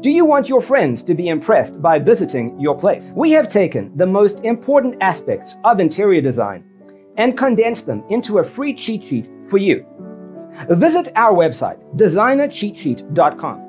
Do you want your friends to be impressed by visiting your place? We have taken the most important aspects of interior design and condense them into a free cheat sheet for you. Visit our website, designercheatsheet.com.